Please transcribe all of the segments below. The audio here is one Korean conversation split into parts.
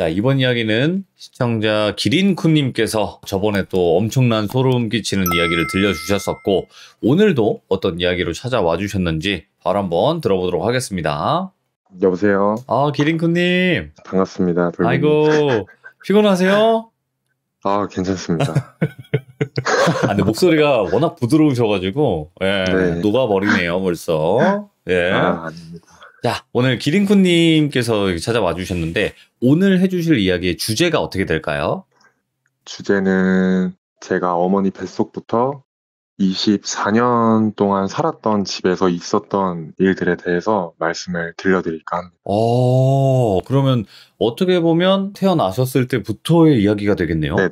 자, 이번 이야기는 시청자 기린쿤님께서 저번에 또 엄청난 소름 끼치는 이야기를 들려주셨었고 오늘도 어떤 이야기로 찾아와 주셨는지 바로 한번 들어보도록 하겠습니다. 여보세요? 아, 기린쿤님. 반갑습니다. 돌비님. 아이고, 피곤하세요? 아, 괜찮습니다. 아, 근데 목소리가 워낙 부드러우셔가지고 예, 네. 녹아버리네요 벌써. 예. 아, 아닙니다. 자, 오늘 기린쿤님께서 찾아와 주셨는데 오늘 해주실 이야기의 주제가 어떻게 될까요? 주제는 제가 어머니 뱃속부터 24년 동안 살았던 집에서 있었던 일들에 대해서 말씀을 들려드릴까 합니다. 그러면 어떻게 보면 태어나셨을 때부터의 이야기가 되겠네요? 네네.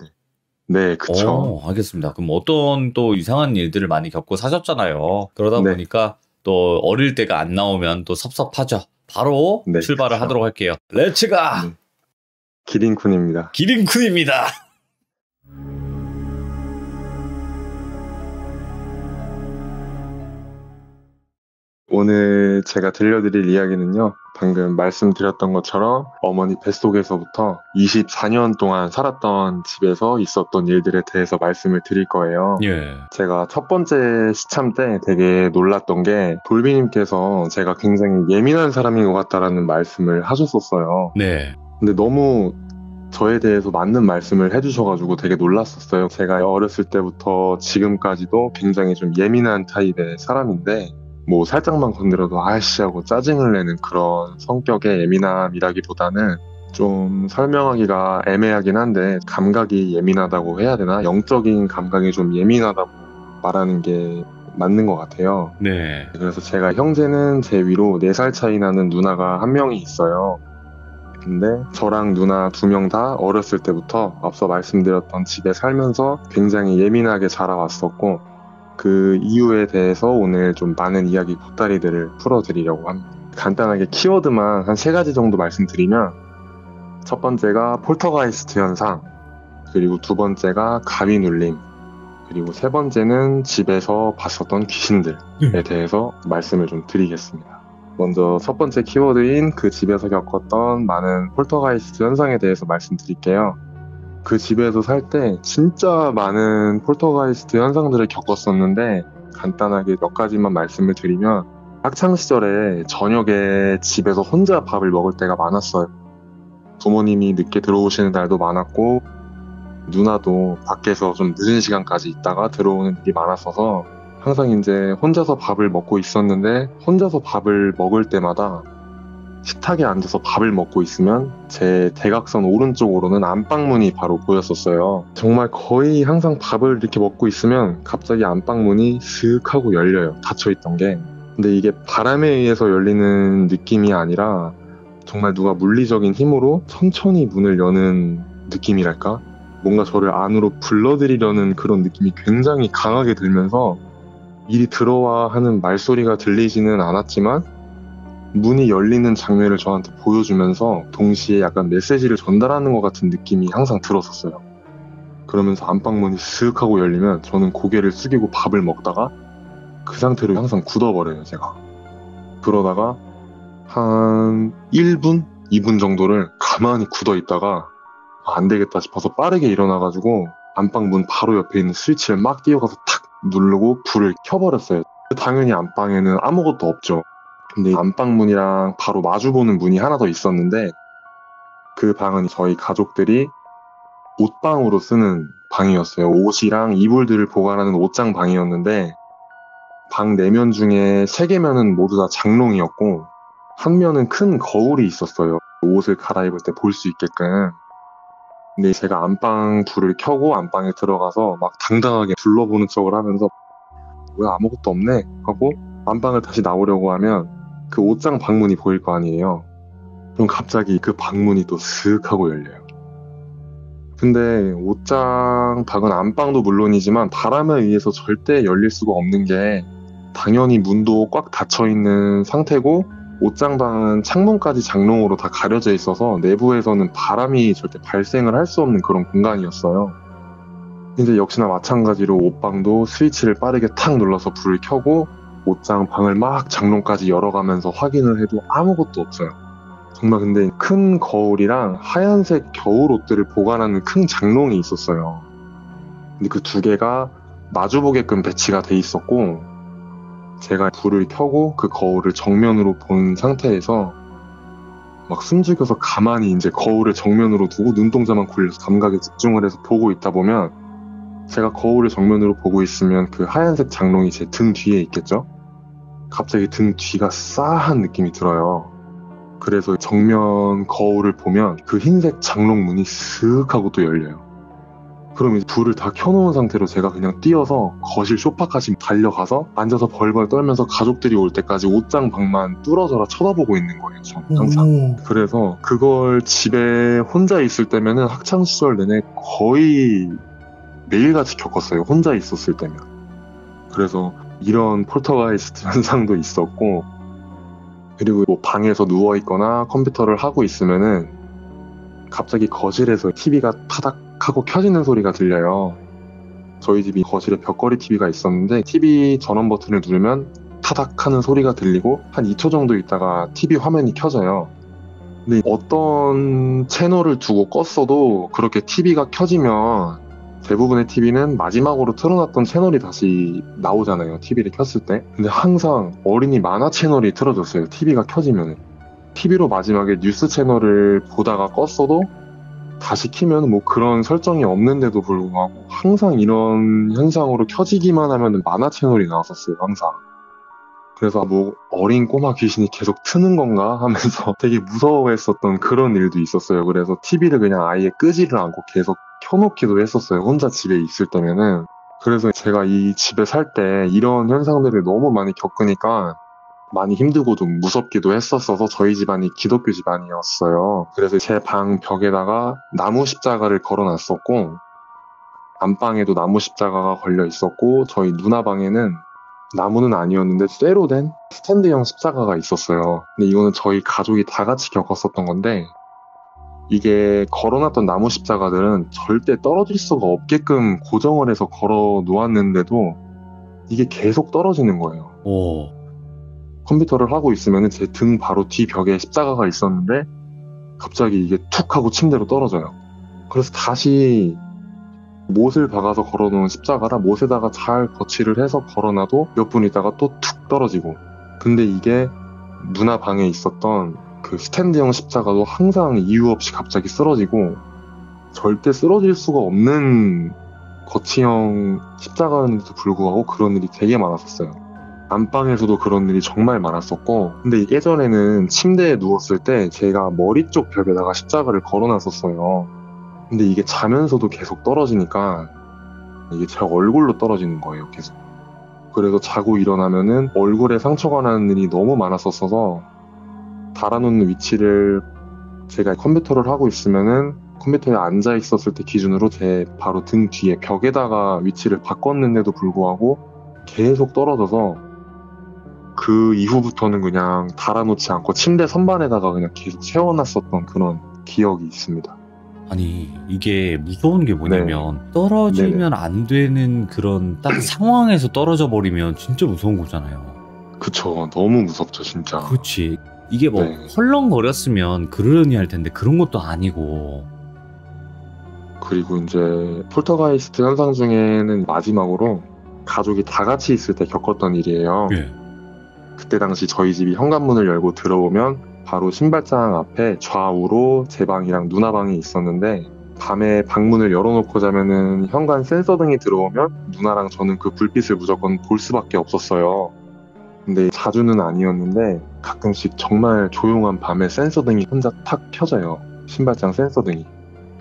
네, 그쵸. 알겠습니다. 그럼 어떤 또 이상한 일들을 많이 겪고 사셨잖아요. 그러다 네. 보니까 또 어릴 때가 안 나오면 또 섭섭하죠. 바로 네, 출발을 그렇죠. 하도록 할게요. 렛츠 가! 네. 기린쿤입니다. 기린쿤입니다. 오늘 제가 들려드릴 이야기는요. 방금 말씀드렸던 것처럼 어머니 뱃속에서부터 24년 동안 살았던 집에서 있었던 일들에 대해서 말씀을 드릴 거예요. 예. 제가 첫 번째 시참 때 되게 놀랐던 게 돌비님께서 제가 굉장히 예민한 사람인 것 같다라는 말씀을 하셨었어요. 네. 근데 너무 저에 대해서 맞는 말씀을 해주셔가지고 되게 놀랐었어요. 제가 어렸을 때부터 지금까지도 굉장히 좀 예민한 타입의 사람인데 뭐 살짝만 건드려도 아이씨 하고 짜증을 내는 그런 성격의 예민함이라기보다는 좀 설명하기가 애매하긴 한데 감각이 예민하다고 해야 되나? 영적인 감각이 좀 예민하다고 말하는 게 맞는 것 같아요. 네. 그래서 제가 형제는 제 위로 4살 차이 나는 누나가 한 명이 있어요. 근데 저랑 누나 2명 다 어렸을 때부터 앞서 말씀드렸던 집에 살면서 굉장히 예민하게 자라왔었고 그 이유에 대해서 오늘 좀 많은 이야기 보따리들을 풀어드리려고 합니다. 간단하게 키워드만 한 3가지 정도 말씀드리면 첫 번째가 폴터가이스트 현상, 그리고 2번째가 가위 눌림, 그리고 3번째는 집에서 봤었던 귀신들에 대해서 말씀을 좀 드리겠습니다. 먼저 첫 번째 키워드인 그 집에서 겪었던 많은 폴터가이스트 현상에 대해서 말씀드릴게요. 그 집에서 살 때 진짜 많은 폴터가이스트 현상들을 겪었었는데 간단하게 몇 가지만 말씀을 드리면 학창시절에 저녁에 집에서 혼자 밥을 먹을 때가 많았어요. 부모님이 늦게 들어오시는 날도 많았고 누나도 밖에서 좀 늦은 시간까지 있다가 들어오는 일이 많았어서 항상 이제 혼자서 밥을 먹고 있었는데 혼자서 밥을 먹을 때마다 식탁에 앉아서 밥을 먹고 있으면 제 대각선 오른쪽으로는 안방문이 바로 보였었어요. 정말 거의 항상 밥을 이렇게 먹고 있으면 갑자기 안방문이 슥 하고 열려요. 닫혀있던 게. 근데 이게 바람에 의해서 열리는 느낌이 아니라 정말 누가 물리적인 힘으로 천천히 문을 여는 느낌이랄까? 뭔가 저를 안으로 불러들이려는 그런 느낌이 굉장히 강하게 들면서 이리 들어와 하는 말소리가 들리지는 않았지만 문이 열리는 장면을 저한테 보여주면서 동시에 약간 메시지를 전달하는 것 같은 느낌이 항상 들었었어요. 그러면서 안방문이 쓱 하고 열리면 저는 고개를 숙이고 밥을 먹다가 그 상태로 항상 굳어버려요, 제가. 그러다가 한 1분? 2분 정도를 가만히 굳어있다가 안 되겠다 싶어서 빠르게 일어나가지고 안방문 바로 옆에 있는 스위치를 막 뛰어가서 탁 누르고 불을 켜버렸어요. 당연히 안방에는 아무것도 없죠. 근데 안방문이랑 바로 마주보는 문이 하나 더 있었는데 그 방은 저희 가족들이 옷방으로 쓰는 방이었어요. 옷이랑 이불들을 보관하는 옷장 방이었는데 방 4면 중에 3개면은 모두 다 장롱이었고 한 면은 큰 거울이 있었어요. 옷을 갈아입을 때 볼 수 있게끔. 근데 제가 안방 불을 켜고 안방에 들어가서 막 당당하게 둘러보는 척을 하면서 뭐야 아무것도 없네 하고 안방을 다시 나오려고 하면 그 옷장 방문이 보일 거 아니에요. 그럼 갑자기 그 방문이 또 슥 하고 열려요. 근데 옷장 방은 안방도 물론이지만 바람에 의해서 절대 열릴 수가 없는 게 당연히 문도 꽉 닫혀있는 상태고 옷장 방은 창문까지 장롱으로 다 가려져 있어서 내부에서는 바람이 절대 발생을 할 수 없는 그런 공간이었어요. 이제 역시나 마찬가지로 옷방도 스위치를 빠르게 탁 눌러서 불을 켜고 옷장 방을 막 장롱까지 열어가면서 확인을 해도 아무것도 없어요. 정말 근데 큰 거울이랑 하얀색 겨울옷들을 보관하는 큰 장롱이 있었어요. 근데 그 두 개가 마주보게끔 배치가 돼 있었고, 제가 불을 켜고 그 거울을 정면으로 본 상태에서 막 숨죽여서 가만히 이제 거울을 정면으로 두고 눈동자만 굴려서 감각에 집중을 해서 보고 있다 보면, 제가 거울을 정면으로 보고 있으면 그 하얀색 장롱이 제 등 뒤에 있겠죠? 갑자기 등 뒤가 싸한 느낌이 들어요. 그래서 정면 거울을 보면 그 흰색 장롱 문이 슥 하고 또 열려요. 그럼 이제 불을 다 켜놓은 상태로 제가 그냥 뛰어서 거실 소파까지 달려가서 앉아서 벌벌 떨면서 가족들이 올 때까지 옷장방만 뚫어져라 쳐다보고 있는 거예요, 저는 항상. 그래서 그걸 집에 혼자 있을 때면은 학창시절 내내 거의 매일같이 겪었어요, 혼자 있었을 때면. 그래서 이런 폴터가이스트 현상도 있었고, 그리고 뭐 방에서 누워있거나 컴퓨터를 하고 있으면은 갑자기 거실에서 TV가 타닥 하고 켜지는 소리가 들려요. 저희 집이 거실에 벽걸이 TV가 있었는데 TV 전원 버튼을 누르면 타닥 하는 소리가 들리고 한 2초 정도 있다가 TV 화면이 켜져요. 근데 어떤 채널을 두고 껐어도 그렇게 TV가 켜지면 대부분의 TV는 마지막으로 틀어놨던 채널이 다시 나오잖아요, TV를 켰을 때. 근데 항상 어린이 만화 채널이 틀어졌어요, TV가 켜지면. TV로 마지막에 뉴스 채널을 보다가 껐어도 다시 키면 뭐 그런 설정이 없는데도 불구하고 항상 이런 현상으로 켜지기만 하면 만화 채널이 나왔었어요, 항상. 그래서 뭐 어린 꼬마 귀신이 계속 트는 건가 하면서 되게 무서워했었던 그런 일도 있었어요. 그래서 TV를 그냥 아예 끄지를 않고 계속 켜놓기도 했었어요, 혼자 집에 있을 때면은. 그래서 제가 이 집에 살 때 이런 현상들을 너무 많이 겪으니까 많이 힘들고 좀 무섭기도 했었어서, 저희 집안이 기독교 집안이었어요. 그래서 제 방 벽에다가 나무 십자가를 걸어놨었고, 안방에도 나무 십자가가 걸려 있었고, 저희 누나 방에는 나무는 아니었는데 쇠로 된 스탠드형 십자가가 있었어요. 근데 이거는 저희 가족이 다 같이 겪었었던 건데, 이게 걸어놨던 나무 십자가들은 절대 떨어질 수가 없게끔 고정을 해서 걸어 놓았는데도 이게 계속 떨어지는 거예요. 오. 컴퓨터를 하고 있으면 제 등 바로 뒤 벽에 십자가가 있었는데 갑자기 이게 툭 하고 침대로 떨어져요. 그래서 다시 못을 박아서 걸어놓은 십자가라 못에다가 잘 거치를 해서 걸어놔도 몇 분 있다가 또 툭 떨어지고. 근데 이게 누나 방에 있었던 그 스탠드형 십자가도 항상 이유 없이 갑자기 쓰러지고, 절대 쓰러질 수가 없는 거치형 십자가인데도 불구하고 그런 일이 되게 많았었어요. 안방에서도 그런 일이 정말 많았었고, 근데 예전에는 침대에 누웠을 때 제가 머리 쪽 벽에다가 십자가를 걸어놨었어요. 근데 이게 자면서도 계속 떨어지니까 이게 제 얼굴로 떨어지는 거예요, 계속. 그래서 자고 일어나면은 얼굴에 상처가 나는 일이 너무 많았었어서, 달아놓는 위치를 제가 컴퓨터를 하고 있으면은 컴퓨터에 앉아 있었을 때 기준으로 제 바로 등 뒤에 벽에다가 위치를 바꿨는데도 불구하고 계속 떨어져서, 그 이후부터는 그냥 달아놓지 않고 침대 선반에다가 그냥 계속 세워놨었던 그런 기억이 있습니다. 아니, 이게 무서운 게 뭐냐면, 네. 떨어지면 네네. 안 되는 그런 딱 상황에서 떨어져 버리면 진짜 무서운 거잖아요. 그쵸, 너무 무섭죠, 진짜. 그치. 이게 뭐 네. 헐렁거렸으면 그러려니 할 텐데 그런 것도 아니고. 그리고 이제 폴터가이스트 현상 중에는 마지막으로 가족이 다 같이 있을 때 겪었던 일이에요. 네. 그때 당시 저희 집이 현관문을 열고 들어오면 바로 신발장 앞에 좌우로 제 방이랑 누나 방이 있었는데, 밤에 방문을 열어놓고 자면은 현관 센서등이 들어오면 누나랑 저는 그 불빛을 무조건 볼 수밖에 없었어요. 근데 자주는 아니었는데 가끔씩 정말 조용한 밤에 센서등이 혼자 탁 켜져요, 신발장 센서등이.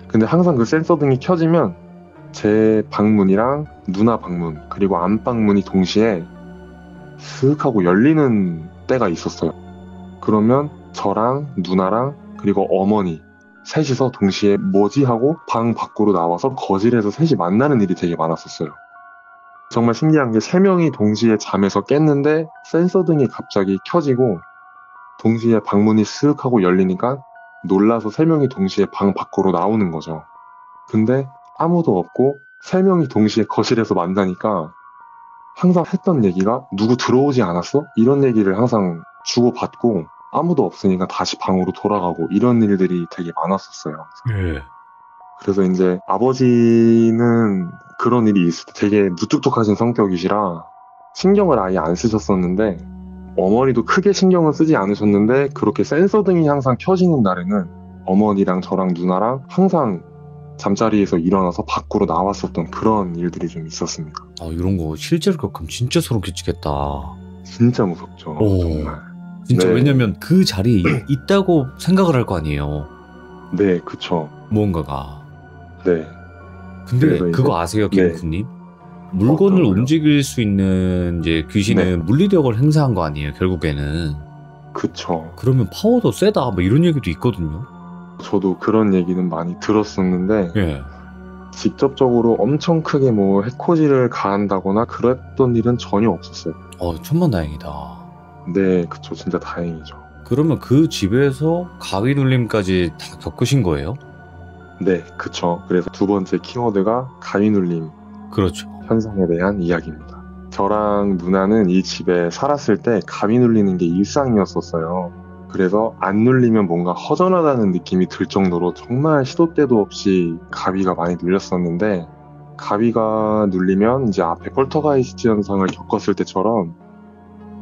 근데 항상 그 센서등이 켜지면 제 방문이랑 누나 방문 그리고 안방문이 동시에 슥 하고 열리는 때가 있었어요. 그러면 저랑 누나랑 그리고 어머니 셋이서 동시에 뭐지 하고 방 밖으로 나와서 거실에서 셋이 만나는 일이 되게 많았었어요. 정말 신기한 게, 세 명이 동시에 잠에서 깼는데 센서등이 갑자기 켜지고 동시에 방문이 슥 하고 열리니까 놀라서 세 명이 동시에 방 밖으로 나오는 거죠. 근데 아무도 없고 세 명이 동시에 거실에서 만나니까 항상 했던 얘기가 누구 들어오지 않았어? 이런 얘기를 항상 주고받고, 아무도 없으니까 다시 방으로 돌아가고 이런 일들이 되게 많았었어요. 예. 그래서 이제 아버지는 그런 일이 있을 때 되게 무뚝뚝하신 성격이시라 신경을 아예 안 쓰셨었는데 어머니도 크게 신경을 쓰지 않으셨는데 그렇게 센서 등이 항상 켜지는 날에는 어머니랑 저랑 누나랑 항상 잠자리에서 일어나서 밖으로 나왔었던 그런 일들이 좀 있었습니다. 아, 이런 거 실제로 겪으면 진짜 소름 끼치겠다. 진짜 무섭죠. 오, 정말. 진짜. 네. 왜냐면 그 자리에 있다고 생각을 할 거 아니에요. 네, 그쵸. 뭔가가. 네. 근데 그거 아세요, 기린쿤님? 네. 물건을 움직일 수 있는 이제 귀신은 네. 물리력을 행사한 거 아니에요, 결국에는. 그쵸. 그러면 파워도 세다, 뭐 이런 얘기도 있거든요. 저도 그런 얘기는 많이 들었었는데 예. 직접적으로 엄청 크게 뭐 해코지를 가한다거나 그랬던 일은 전혀 없었어요. 천만다행이다. 네, 그쵸. 진짜 다행이죠. 그러면 그 집에서 가위 눌림까지 다 겪으신 거예요? 네, 그쵸. 그래서 두 번째 키워드가 가위 눌림. 그렇죠. 현상에 대한 이야기입니다. 저랑 누나는 이 집에 살았을 때 가위 눌리는 게 일상이었었어요. 그래서 안 눌리면 뭔가 허전하다는 느낌이 들 정도로 정말 시도 때도 없이 가위가 많이 눌렸었는데 가위가 눌리면 이제 앞에 폴터가이스트 현상을 겪었을 때처럼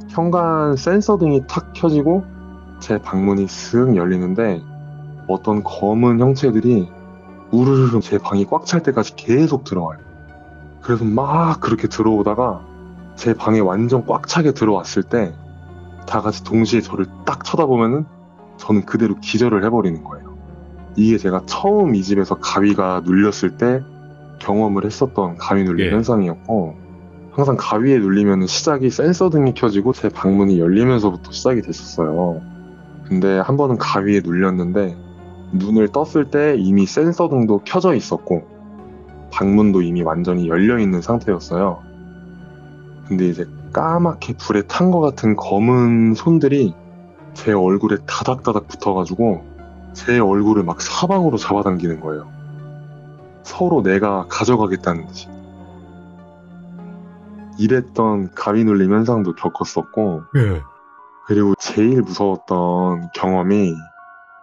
현관 센서 등이 탁 켜지고 제 방문이 쓱 열리는데 어떤 검은 형체들이 우르르 제 방이 꽉 찰 때까지 계속 들어와요. 그래서 막 그렇게 들어오다가 제 방에 완전 꽉 차게 들어왔을 때 다 같이 동시에 저를 딱 쳐다보면은 저는 그대로 기절을 해버리는 거예요. 이게 제가 처음 이 집에서 가위가 눌렸을 때 경험을 했었던 가위 눌림 예. 현상이었고 항상 가위에 눌리면은 시작이 센서 등이 켜지고 제 방문이 열리면서부터 시작이 됐었어요. 근데 한 번은 가위에 눌렸는데 눈을 떴을 때 이미 센서 등도 켜져 있었고 방문도 이미 완전히 열려있는 상태였어요. 근데 이제 까맣게 불에 탄 것 같은 검은 손들이 제 얼굴에 다닥다닥 붙어가지고 제 얼굴을 막 사방으로 잡아당기는 거예요. 서로 내가 가져가겠다는 듯이. 이랬던 가위 눌림 현상도 겪었었고 예. 그리고 제일 무서웠던 경험이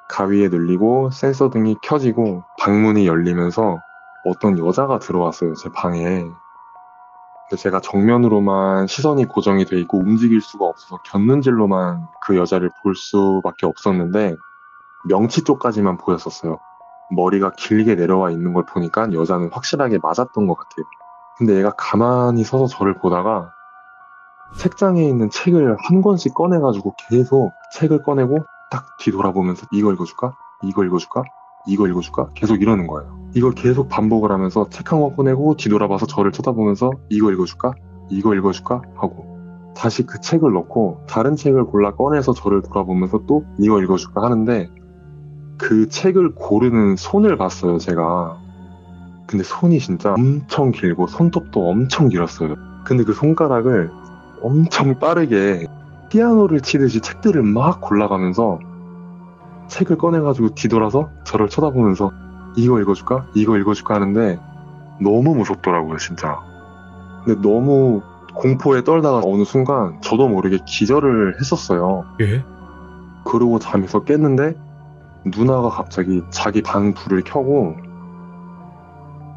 가위에 눌리고 센서 등이 켜지고 방문이 열리면서 어떤 여자가 들어왔어요, 제 방에. 근데 제가 정면으로만 시선이 고정이 돼 있고 움직일 수가 없어서 곁눈질로만 그 여자를 볼 수밖에 없었는데 명치 쪽까지만 보였었어요. 머리가 길게 내려와 있는 걸 보니까 여자는 확실하게 맞았던 것 같아요. 근데 얘가 가만히 서서 저를 보다가 책장에 있는 책을 한 권씩 꺼내가지고 계속 책을 꺼내고 딱 뒤돌아보면서 이거 읽어줄까? 이거 읽어줄까? 이거 읽어줄까? 계속 이러는 거예요. 이걸 계속 반복을 하면서 책 한 권 꺼내고 뒤돌아봐서 저를 쳐다보면서 이거 읽어줄까? 이거 읽어줄까? 하고 다시 그 책을 넣고 다른 책을 골라 꺼내서 저를 돌아보면서 또 이거 읽어줄까? 하는데 그 책을 고르는 손을 봤어요, 제가. 근데 손이 진짜 엄청 길고 손톱도 엄청 길었어요. 근데 그 손가락을 엄청 빠르게 피아노를 치듯이 책들을 막 골라가면서 책을 꺼내가지고 뒤돌아서 저를 쳐다보면서 이거 읽어줄까? 이거 읽어줄까? 하는데 너무 무섭더라고요, 진짜. 근데 너무 공포에 떨다가 어느 순간 저도 모르게 기절을 했었어요. 예? 그러고 잠에서 깼는데 누나가 갑자기 자기 방 불을 켜고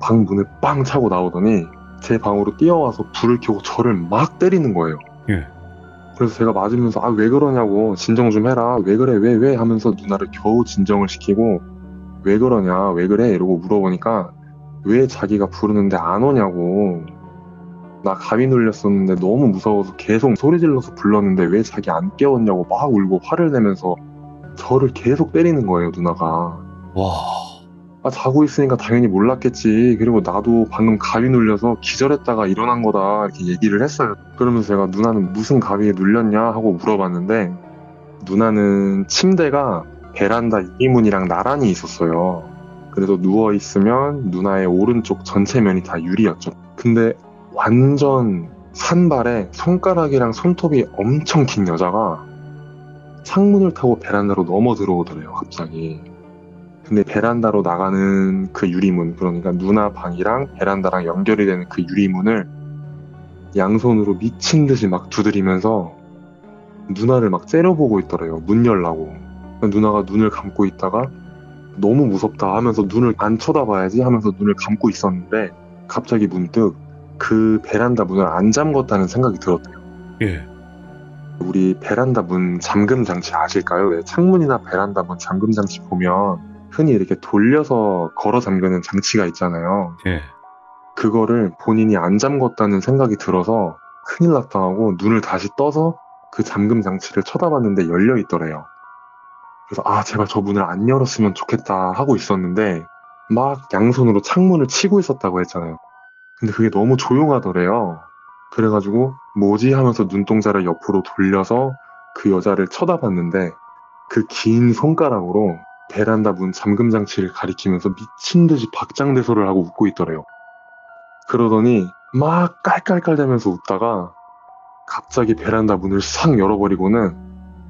방 문을 빵 차고 나오더니 제 방으로 뛰어와서 불을 켜고 저를 막 때리는 거예요. 예. 그래서 제가 맞으면서 아, 왜 그러냐고 진정 좀 해라, 왜 그래, 왜 하면서 누나를 겨우 진정을 시키고 왜 그러냐, 왜 그래 이러고 물어보니까 왜 자기가 부르는데 안 오냐고, 나 가위 눌렸었는데 너무 무서워서 계속 소리 질러서 불렀는데 왜 자기 안 깨웠냐고 막 울고 화를 내면서 저를 계속 때리는 거예요, 누나가. 와. 아, 자고 있으니까 당연히 몰랐겠지. 그리고 나도 방금 가위 눌려서 기절했다가 일어난 거다. 이렇게 얘기를 했어요. 그러면서 제가 누나는 무슨 가위에 눌렸냐 하고 물어봤는데 누나는 침대가 베란다 유리문이랑 나란히 있었어요. 그래서 누워있으면 누나의 오른쪽 전체면이 다 유리였죠. 근데 완전 산발에 손가락이랑 손톱이 엄청 긴 여자가 창문을 타고 베란다로 넘어 들어오더래요, 갑자기. 근데 베란다로 나가는 그 유리문, 그러니까 누나 방이랑 베란다랑 연결이 되는 그 유리문을 양손으로 미친 듯이 막 두드리면서 누나를 막 째려보고 있더래요. 문 열라고. 누나가 눈을 감고 있다가 너무 무섭다 하면서 눈을 안 쳐다봐야지 하면서 눈을 감고 있었는데 갑자기 문득 그 베란다 문을 안 잠궜다는 생각이 들었대요. 예. 우리 베란다 문 잠금 장치 아실까요? 왜 창문이나 베란다 문 잠금 장치 보면 흔히 이렇게 돌려서 걸어 잠그는 장치가 있잖아요. 예. 그거를 본인이 안 잠궜다는 생각이 들어서 큰일 났다 하고 눈을 다시 떠서 그 잠금 장치를 쳐다봤는데 열려 있더래요. 그래서 아 제발 저 문을 안 열었으면 좋겠다 하고 있었는데 막 양손으로 창문을 치고 있었다고 했잖아요. 근데 그게 너무 조용하더래요. 그래가지고 뭐지 하면서 눈동자를 옆으로 돌려서 그 여자를 쳐다봤는데 그 긴 손가락으로 베란다 문 잠금 장치를 가리키면서 미친 듯이 박장대소를 하고 웃고 있더래요. 그러더니 막 깔깔깔대면서 웃다가 갑자기 베란다 문을 싹 열어버리고는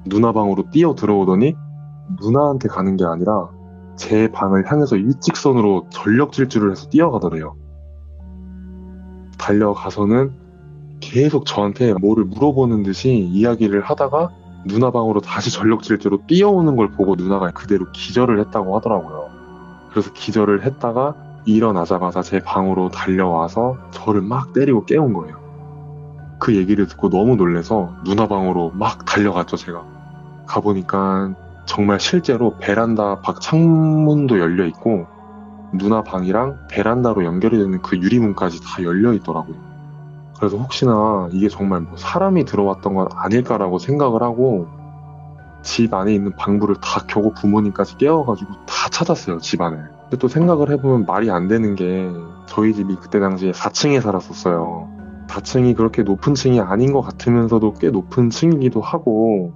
누나 방으로 뛰어 들어오더니 누나한테 가는 게 아니라 제 방을 향해서 일직선으로 전력 질주를 해서 뛰어가더래요. 달려가서는 계속 저한테 뭐를 물어보는 듯이 이야기를 하다가 누나 방으로 다시 전력 질주로 뛰어오는 걸 보고 누나가 그대로 기절을 했다고 하더라고요. 그래서 기절을 했다가 일어나자마자 제 방으로 달려와서 저를 막 때리고 깨운 거예요. 그 얘기를 듣고 너무 놀라서 누나 방으로 막 달려갔죠. 제가 가보니까 정말 실제로 베란다 밖 창문도 열려있고 누나 방이랑 베란다로 연결이 되는 그 유리문까지 다 열려있더라고요. 그래서 혹시나 이게 정말 뭐 사람이 들어왔던 건 아닐까라고 생각을 하고 집 안에 있는 방부를 다 켜고 부모님까지 깨워가지고 다 찾았어요, 집 안에. 근데 또 생각을 해보면 말이 안 되는 게 저희 집이 그때 당시에 4층에 살았었어요. 4층이 그렇게 높은 층이 아닌 것 같으면서도 꽤 높은 층이기도 하고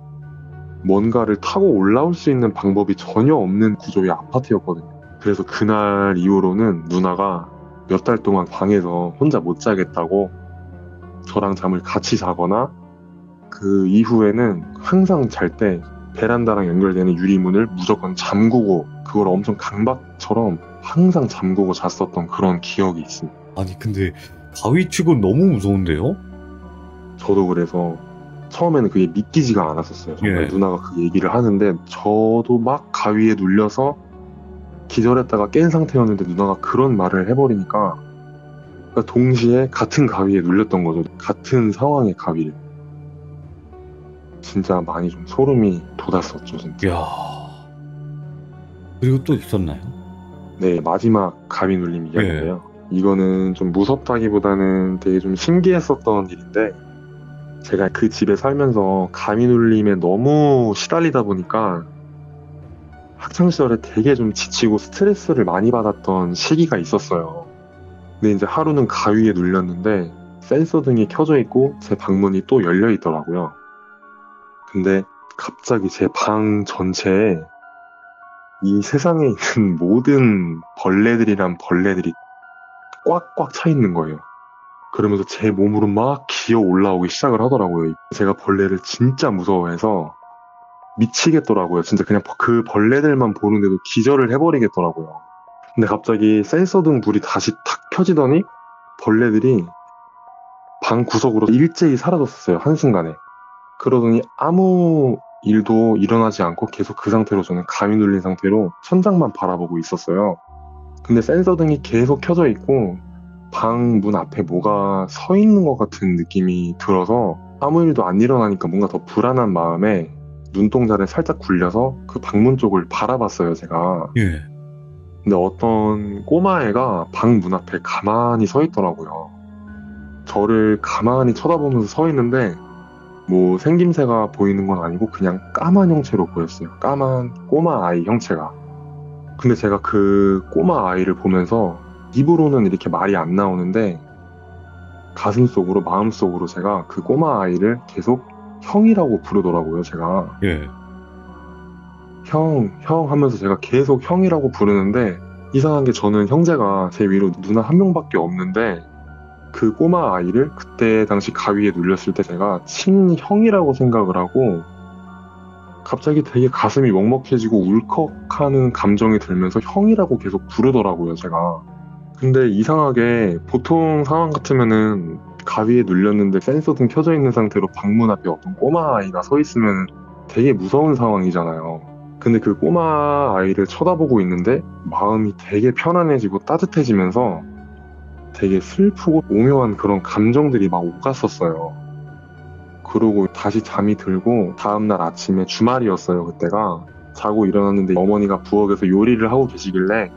뭔가를 타고 올라올 수 있는 방법이 전혀 없는 구조의 아파트였거든요. 그래서 그날 이후로는 누나가 몇 달 동안 방에서 혼자 못 자겠다고 저랑 잠을 같이 자거나 그 이후에는 항상 잘 때 베란다랑 연결되는 유리문을 무조건 잠그고 그걸 엄청 강박처럼 항상 잠그고 잤었던 그런 기억이 있습니다. 아니 근데 바위치고 너무 무서운데요? 저도 그래서 처음에는 그게 믿기지가 않았었어요. 정말. 예. 누나가 그 얘기를 하는데 저도 막 가위에 눌려서 기절했다가 깬 상태였는데 누나가 그런 말을 해버리니까 그러니까 동시에 같은 가위에 눌렸던 거죠. 같은 상황의 가위를. 진짜 많이 좀 소름이 돋았었죠, 진짜. 이야. 그리고 또 있었나요? 네, 마지막 가위 눌림 이야기인데요. 예. 이거는 좀 무섭다기보다는 되게 좀 신기했었던 일인데 제가 그 집에 살면서 가위 눌림에 너무 시달리다 보니까 학창시절에 되게 좀 지치고 스트레스를 많이 받았던 시기가 있었어요. 근데 이제 하루는 가위에 눌렸는데 센서 등이 켜져 있고 제 방문이 또 열려 있더라고요. 근데 갑자기 제 방 전체에 이 세상에 있는 모든 벌레들이란 벌레들이 꽉꽉 차 있는 거예요. 그러면서 제 몸으로 막 기어 올라오기 시작을 하더라고요. 제가 벌레를 진짜 무서워해서 미치겠더라고요. 진짜 그냥 그 벌레들만 보는데도 기절을 해버리겠더라고요. 근데 갑자기 센서 등 불이 다시 탁 켜지더니 벌레들이 방 구석으로 일제히 사라졌어요. 한순간에. 그러더니 아무 일도 일어나지 않고 계속 그 상태로 저는 감이 눌린 상태로 천장만 바라보고 있었어요. 근데 센서 등이 계속 켜져 있고 방 문 앞에 뭐가 서 있는 것 같은 느낌이 들어서 아무 일도 안 일어나니까 뭔가 더 불안한 마음에 눈동자를 살짝 굴려서 그 방문 쪽을 바라봤어요, 제가. 예. 근데 어떤 꼬마애가 방 문 앞에 가만히 서 있더라고요. 저를 가만히 쳐다보면서 서 있는데 뭐 생김새가 보이는 건 아니고 그냥 까만 형체로 보였어요. 까만 꼬마 아이 형체가. 근데 제가 그 꼬마 아이를 보면서 입으로는 이렇게 말이 안 나오는데 가슴속으로 마음속으로 제가 그 꼬마 아이를 계속 형이라고 부르더라고요, 제가. 예. 형 하면서 제가 계속 형이라고 부르는데 이상한 게 저는 형제가 제 위로 누나 한 명밖에 없는데 그 꼬마 아이를 그때 당시 가위에 눌렸을 때 제가 친형이라고 생각을 하고 갑자기 되게 가슴이 먹먹해지고 울컥하는 감정이 들면서 형이라고 계속 부르더라고요, 제가. 근데 이상하게 보통 상황 같으면은 가위에 눌렸는데 센서등 켜져 있는 상태로 방문 앞에 어떤 꼬마 아이가 서 있으면 되게 무서운 상황이잖아요. 근데 그 꼬마 아이를 쳐다보고 있는데 마음이 되게 편안해지고 따뜻해지면서 되게 슬프고 오묘한 그런 감정들이 막 오갔었어요. 그러고 다시 잠이 들고 다음날 아침에 주말이었어요. 그때가 자고 일어났는데 어머니가 부엌에서 요리를 하고 계시길래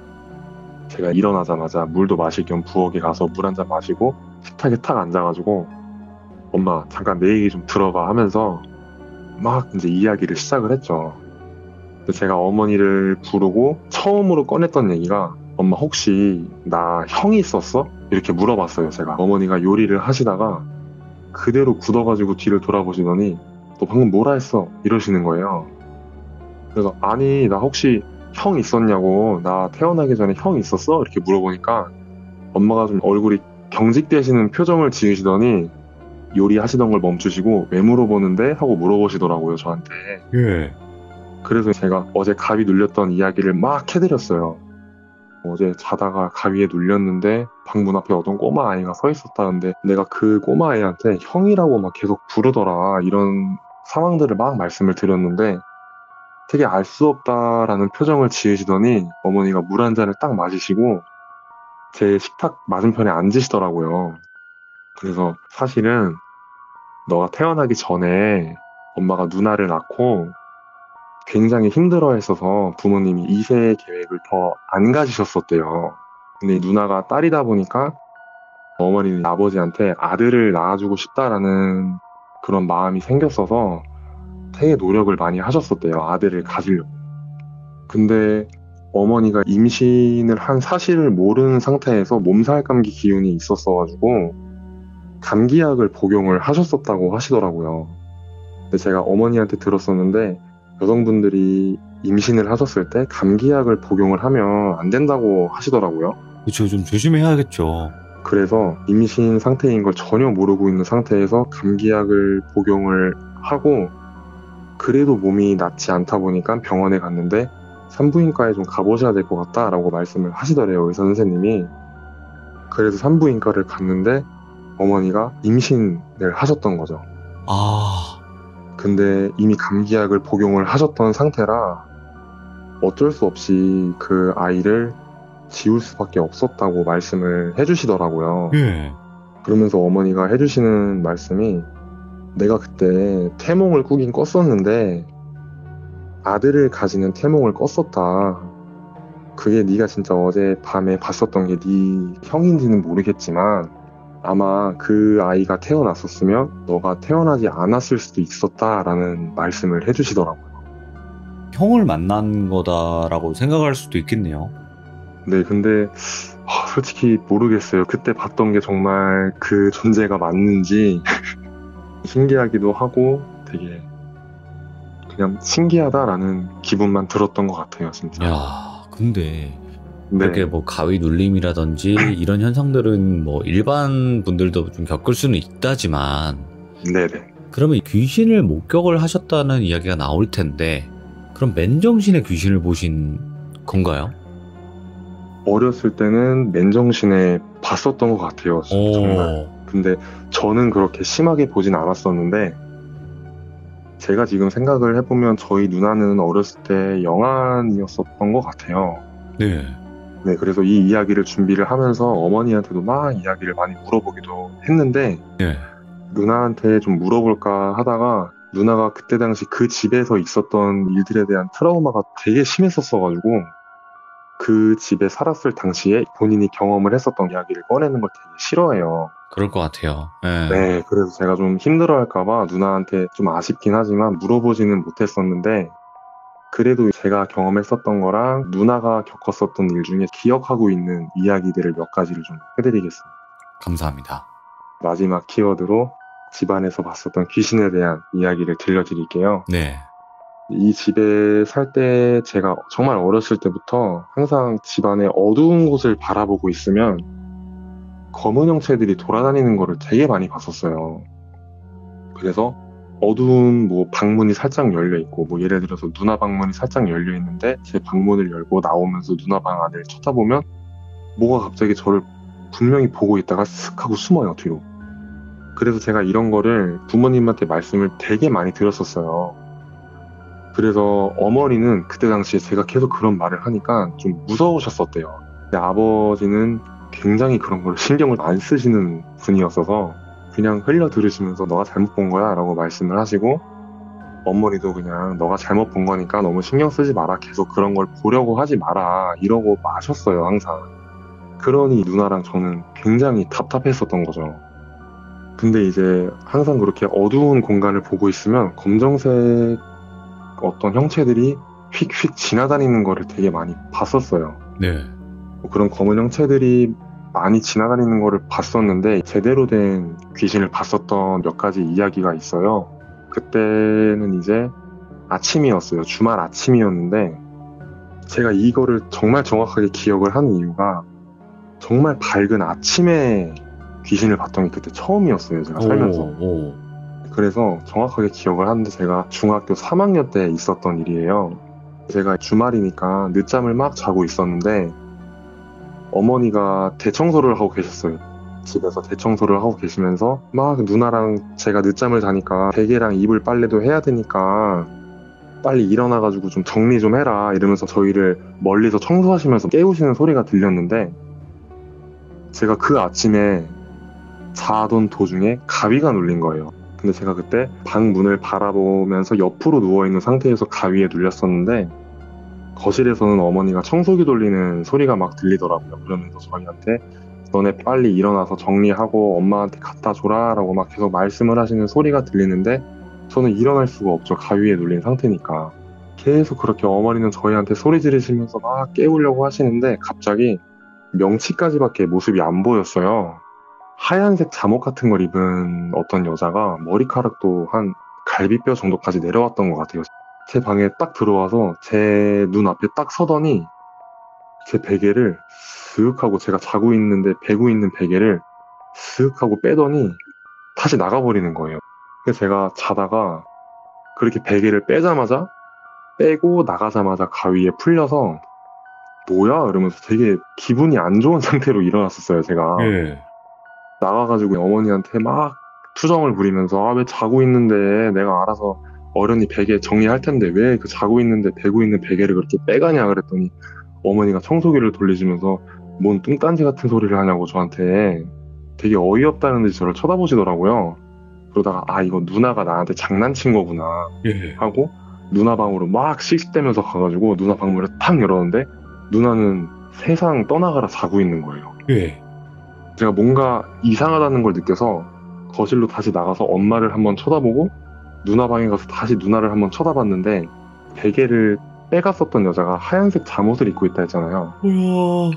제가 일어나자마자 물도 마실 겸 부엌에 가서 물 한 잔 마시고 식탁에 탁 앉아가지고 엄마 잠깐 내 얘기 좀 들어봐 하면서 막 이제 이야기를 시작을 했죠. 제가 어머니를 부르고 처음으로 꺼냈던 얘기가 엄마 혹시 나 형이 있었어? 이렇게 물어봤어요. 제가 어머니가 요리를 하시다가 그대로 굳어가지고 뒤를 돌아보시더니 너 방금 뭐라 했어? 이러시는 거예요. 그래서 아니 나 혹시 형 있었냐고 나 태어나기 전에 형 있었어? 이렇게 물어보니까 엄마가 좀 얼굴이 경직되시는 표정을 지으시더니 요리하시던 걸 멈추시고 왜 물어보는데? 하고 물어보시더라고요 저한테. 예. 그래서 제가 어제 가위 눌렸던 이야기를 막 해드렸어요. 어제 자다가 가위에 눌렸는데 방문 앞에 어떤 꼬마 아이가 서 있었다는데 내가 그 꼬마 아이한테 형이라고 막 계속 부르더라 이런 상황들을 막 말씀을 드렸는데 되게 알 수 없다라는 표정을 지으시더니 어머니가 물 한 잔을 딱 마시시고 제 식탁 맞은편에 앉으시더라고요. 그래서 사실은 너가 태어나기 전에 엄마가 누나를 낳고 굉장히 힘들어했어서 부모님이 2세 계획을 더 안 가지셨었대요. 근데 누나가 딸이다 보니까 어머니는 아버지한테 아들을 낳아주고 싶다라는 그런 마음이 생겼어서 되게 노력을 많이 하셨었대요. 아들을 가지려고. 근데 어머니가 임신을 한 사실을 모르는 상태에서 몸살 감기 기운이 있었어가지고 감기약을 복용을 하셨었다고 하시더라고요. 근데 제가 어머니한테 들었었는데 여성분들이 임신을 하셨을 때 감기약을 복용을 하면 안 된다고 하시더라고요. 그렇죠. 좀 조심해야겠죠. 그래서 임신 상태인 걸 전혀 모르고 있는 상태에서 감기약을 복용을 하고 그래도 몸이 낫지 않다 보니까 병원에 갔는데 산부인과에 좀 가보셔야 될 것 같다라고 말씀을 하시더래요. 의사 선생님이. 그래서 산부인과를 갔는데 어머니가 임신을 하셨던 거죠. 아... 근데 이미 감기약을 복용을 하셨던 상태라 어쩔 수 없이 그 아이를 지울 수밖에 없었다고 말씀을 해주시더라고요. 예. 그러면서 어머니가 해주시는 말씀이 내가 그때 태몽을 꾸긴 꿨었는데 아들을 가지는 태몽을 꿨었다. 그게 네가 진짜 어제 밤에 봤었던 게 네 형인지는 모르겠지만 아마 그 아이가 태어났었으면 너가 태어나지 않았을 수도 있었다라는 말씀을 해주시더라고요. 형을 만난 거다라고 생각할 수도 있겠네요. 네, 근데 솔직히 모르겠어요. 그때 봤던 게 정말 그 존재가 맞는지 신기하기도 하고 되게 그냥 신기하다라는 기분만 들었던 것 같아요, 진짜. 야, 근데... 네. 이렇게 뭐 가위 눌림이라든지 이런 현상들은 뭐 일반 분들도 좀 겪을 수는 있다지만 네네. 그러면 귀신을 목격을 하셨다는 이야기가 나올 텐데 그럼 맨정신의 귀신을 보신 건가요? 어렸을 때는 맨정신에 봤었던 것 같아요. 정말. 근데 저는 그렇게 심하게 보진 않았었는데 제가 지금 생각을 해보면 저희 누나는 어렸을 때 영안이었었던 것 같아요. 네. 네, 그래서 이 이야기를 준비를 하면서 어머니한테도 막 이야기를 많이 물어보기도 했는데 예. 누나한테 좀 물어볼까 하다가 누나가 그때 당시 그 집에서 있었던 일들에 대한 트라우마가 되게 심했었어가지고 그 집에 살았을 당시에 본인이 경험을 했었던 이야기를 꺼내는 걸 되게 싫어해요. 그럴 것 같아요. 예. 네, 그래서 제가 좀 힘들어할까봐 누나한테 좀 아쉽긴 하지만 물어보지는 못했었는데 그래도 제가 경험했었던 거랑 누나가 겪었었던 일 중에 기억하고 있는 이야기들을 몇 가지를 좀 해드리겠습니다. 감사합니다. 마지막 키워드로 집안에서 봤었던 귀신에 대한 이야기를 들려드릴게요. 네. 이 집에 살 때 제가 정말 어렸을 때부터 항상 집안의 어두운 곳을 바라보고 있으면 검은 형체들이 돌아다니는 거를 되게 많이 봤었어요. 그래서 어두운 뭐 방문이 살짝 열려있고 뭐 예를 들어서 누나 방문이 살짝 열려있는데 제 방문을 열고 나오면서 누나 방 안을 쳐다보면 뭐가 갑자기 저를 분명히 보고 있다가 슥 하고 숨어요 뒤로. 그래서 제가 이런 거를 부모님한테 말씀을 되게 많이 드렸었어요. 그래서 어머니는 그때 당시에 제가 계속 그런 말을 하니까 좀 무서우셨었대요. 근데 아버지는 굉장히 그런 걸 신경을 안 쓰시는 분이었어서 그냥 흘려 들으시면서 너가 잘못 본 거야 라고 말씀을 하시고, 어머니도 그냥 너가 잘못 본 거니까 너무 신경 쓰지 마라, 계속 그런 걸 보려고 하지 마라 이러고 마셨어요 항상. 그러니 누나랑 저는 굉장히 답답했었던 거죠. 근데 이제 항상 그렇게 어두운 공간을 보고 있으면 검정색 어떤 형체들이 휙휙 지나다니는 거를 되게 많이 봤었어요. 네. 그런 검은 형체들이 많이 지나다니는 거를 봤었는데 제대로 된 귀신을 봤었던 몇 가지 이야기가 있어요. 그때는 이제 아침이었어요. 주말 아침이었는데 제가 이거를 정말 정확하게 기억을 하는 이유가 정말 밝은 아침에 귀신을 봤던 게 그때 처음이었어요. 제가 살면서. 그래서 정확하게 기억을 하는데 제가 중학교 3학년 때 있었던 일이에요. 제가 주말이니까 늦잠을 막 자고 있었는데 어머니가 대청소를 하고 계셨어요. 집에서 대청소를 하고 계시면서 막 누나랑 제가 늦잠을 자니까 베개랑 이불 빨래도 해야 되니까 빨리 일어나가지고 좀 정리 좀 해라 이러면서 저희를 멀리서 청소하시면서 깨우시는 소리가 들렸는데, 제가 그 아침에 자던 도중에 가위가 눌린 거예요. 근데 제가 그때 방 문을 바라보면서 옆으로 누워있는 상태에서 가위에 눌렸었는데 거실에서는 어머니가 청소기 돌리는 소리가 막 들리더라고요. 그러면서 저희한테 너네 빨리 일어나서 정리하고 엄마한테 갖다 줘라 라고 막 계속 말씀을 하시는 소리가 들리는데 저는 일어날 수가 없죠. 가위에 눌린 상태니까. 계속 그렇게 어머니는 저희한테 소리 지르시면서 막 깨우려고 하시는데 갑자기 명치까지밖에 모습이 안 보였어요. 하얀색 잠옷 같은 걸 입은 어떤 여자가 머리카락도 한 갈비뼈 정도까지 내려왔던 것 같아요. 제 방에 딱 들어와서 제 눈앞에 딱 서더니 제 베개를 쓱 하고, 제가 자고 있는데 베고 있는 베개를 쓱 하고 빼더니 다시 나가버리는 거예요. 그래서 제가 자다가 그렇게 베개를 빼자마자, 빼고 나가자마자 가위에 풀려서 뭐야? 이러면서 되게 기분이 안 좋은 상태로 일어났었어요, 제가. 네. 나가가지고 어머니한테 막 투정을 부리면서 왜 자고 있는데 내가 알아서 어련히 베개 정리할 텐데 왜 그 자고 있는데 베고 있는 베개를 그렇게 빼가냐 그랬더니 어머니가 청소기를 돌리시면서 뭔 뚱딴지 같은 소리를 하냐고 저한테 되게 어이없다는 듯이 저를 쳐다보시더라고요. 그러다가 아 이거 누나가 나한테 장난친 거구나 하고 누나 방으로 막 씩씩대면서 가가지고 누나 방문을 탁 열었는데 누나는 세상 떠나가라 자고 있는 거예요. 예. 제가 뭔가 이상하다는 걸 느껴서 거실로 다시 나가서 엄마를 한번 쳐다보고 누나 방에 가서 다시 누나를 한번 쳐다봤는데 베개를 빼갔었던 여자가 하얀색 잠옷을 입고 있다 했잖아요. 우와.